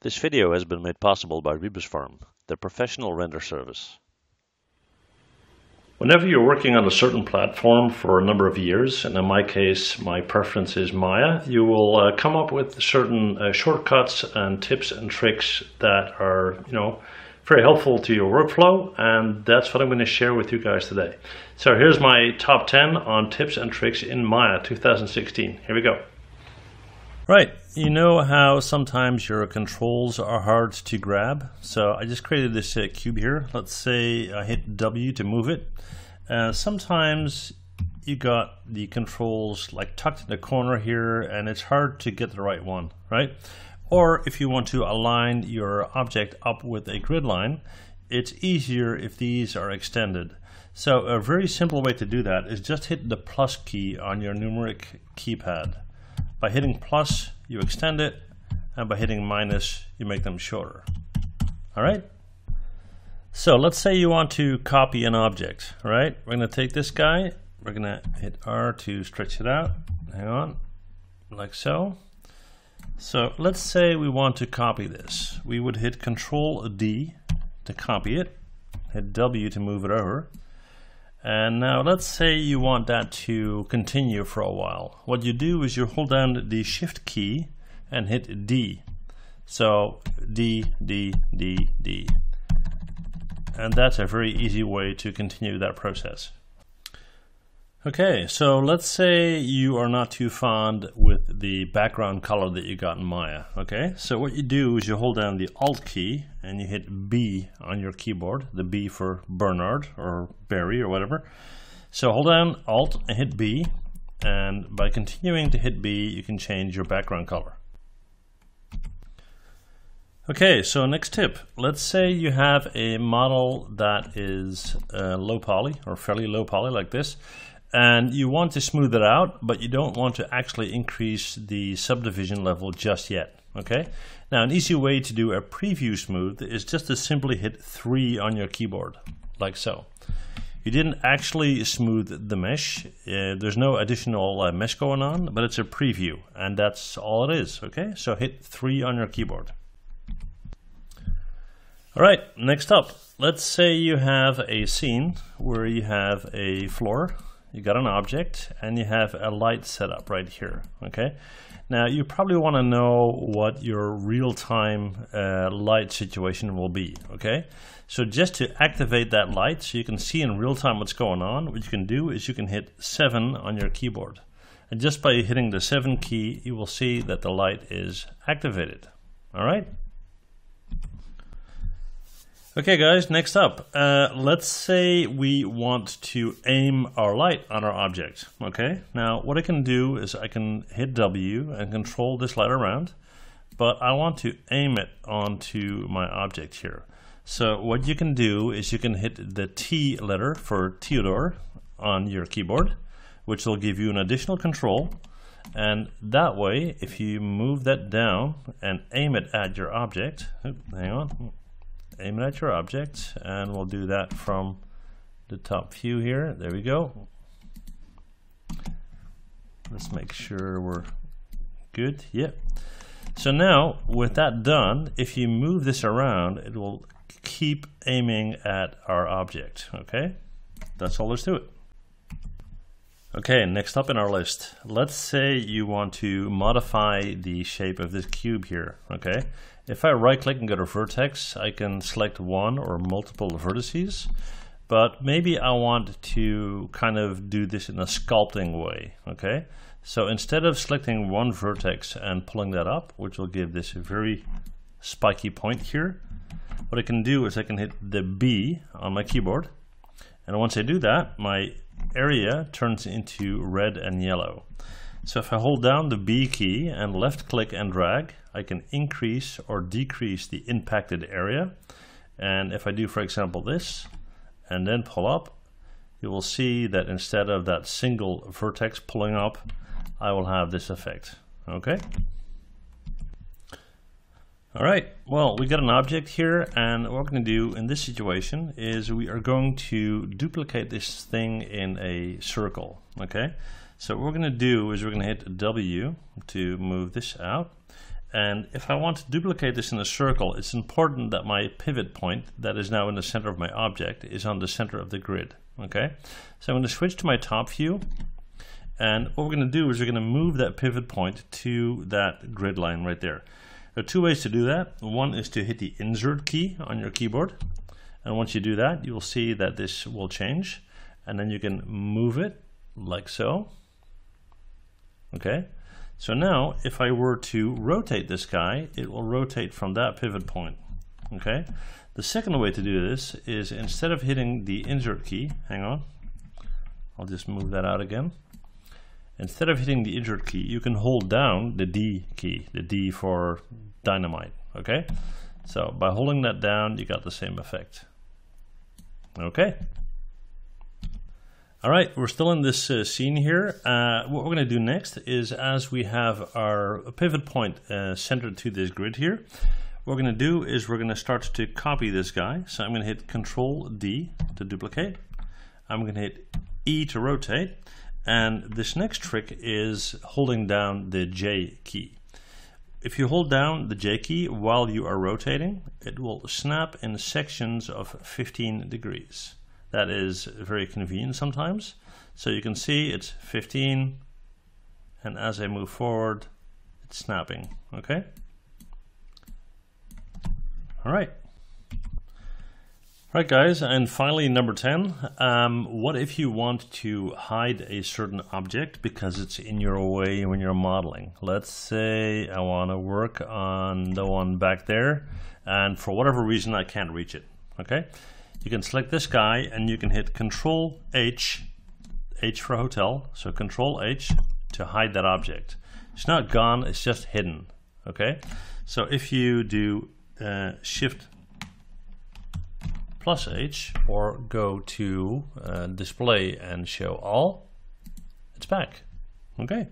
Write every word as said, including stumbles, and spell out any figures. This video has been made possible by Rebusfarm, their professional render service. Whenever you're working on a certain platform for a number of years, and in my case, my preference is Maya, you will uh, come up with certain uh, shortcuts and tips and tricks that are, you know, very helpful to your workflow, and that's what I'm going to share with you guys today. So here's my top ten on tips and tricks in Maya two thousand sixteen. Here we go. Right, you know how sometimes your controls are hard to grab? So I just created this uh, cube here. Let's say I hit W to move it. Uh, sometimes you got the controls like tucked in the corner here and it's hard to get the right one, right? Or if you want to align your object up with a grid line, it's easier if these are extended. So a very simple way to do that is just hit the plus key on your numeric keypad. By hitting plus, you extend it, and by hitting minus, you make them shorter. All right? So let's say you want to copy an object, all right? We're gonna take this guy, we're gonna hit R to stretch it out, hang on, like so. So let's say we want to copy this. We would hit Control D to copy it, hit W to move it over. And now let's say you want that to continue for a while. What you do is you hold down the Shift key and hit D. So D, D, D, D. And that's a very easy way to continue that process. Okay, so let's say you are not too fond with the background color that you got in Maya. Okay, so what you do is you hold down the Alt key and you hit B on your keyboard, the B for Bernard or Barry or whatever. So hold down Alt and hit B, and by continuing to hit B, you can change your background color. Okay, so next tip. Let's say you have a model that is uh, low poly or fairly low poly like this. And you want to smooth it out, but you don't want to actually increase the subdivision level just yet, okay? Now, an easy way to do a preview smooth is just to simply hit three on your keyboard, like so. You didn't actually smooth the mesh. Uh, there's no additional uh, mesh going on, but it's a preview, and that's all it is, okay? So hit three on your keyboard. All right, next up, let's say you have a scene where you have a floor. You got an object and you have a light set up right here, okay? Now you probably want to know what your real-time uh, light situation will be, okay? So just to activate that light so you can see in real time what's going on, what you can do is you can hit seven on your keyboard. And just by hitting the seven key, you will see that the light is activated, all right? Okay guys, next up, uh, let's say we want to aim our light on our object, okay? Now what I can do is I can hit W and control this light around, but I want to aim it onto my object here. So what you can do is you can hit the T letter for Theodore on your keyboard, which will give you an additional control. And that way, if you move that down and aim it at your object, oops, hang on. Aim it at your object, and we'll do that from the top view here. There we go. Let's make sure we're good. Yeah. So now, with that done, if you move this around, it will keep aiming at our object. Okay? That's all there's to it. Okay, next up in our list, let's say you want to modify the shape of this cube here, okay? If I right-click and go to vertex, I can select one or multiple vertices, but maybe I want to kind of do this in a sculpting way, okay? So instead of selecting one vertex and pulling that up, which will give this a very spiky point here, what I can do is I can hit the B on my keyboard, and once I do that, my area turns into red and yellow. So if I hold down the B key and left click and drag, I can increase or decrease the impacted area. And if I do, for example, this and then pull up, you will see that instead of that single vertex pulling up, I will have this effect. Okay? All right, well, we got an object here, and what we're going to do in this situation is we are going to duplicate this thing in a circle, okay? So what we're going to do is we're going to hit W to move this out, And if I want to duplicate this in a circle, it's important that my pivot point, that is now in the center of my object, is on the center of the grid. Okay, so I'm going to switch to my top view, and what we're going to do is we're going to move that pivot point to that grid line right there. There are two ways to do that. One is to hit the insert key on your keyboard, and once you do that, you will see that this will change, and then you can move it like so. Okay, so now if I were to rotate this guy, it will rotate from that pivot point. Okay, the second way to do this is, instead of hitting the insert key, hang on, I'll just move that out again. Instead of hitting the insert key, you can hold down the D key, the D for dynamite. Okay, so by holding that down, you got the same effect. Okay. All right, we're still in this uh, scene here. Uh, what we're going to do next is, as we have our pivot point uh, centered to this grid here, what we're going to do is we're going to start to copy this guy. So I'm going to hit Control D to duplicate. I'm going to hit E to rotate. And this next trick is holding down the J key. If you hold down the J key while you are rotating, it will snap in sections of fifteen degrees. That is very convenient sometimes. So you can see it's fifteen, and as I move forward, it's snapping. Okay. All right. All right, guys, and finally, number ten. Um, what if you want to hide a certain object because it's in your way when you're modeling? Let's say I want to work on the one back there, and for whatever reason, I can't reach it. Okay. You can select this guy and you can hit Control H, H for hotel, so Control H to hide that object. It's not gone, it's just hidden. Okay, so if you do uh, Shift plus H or go to uh, display and show all, it's back. Okay.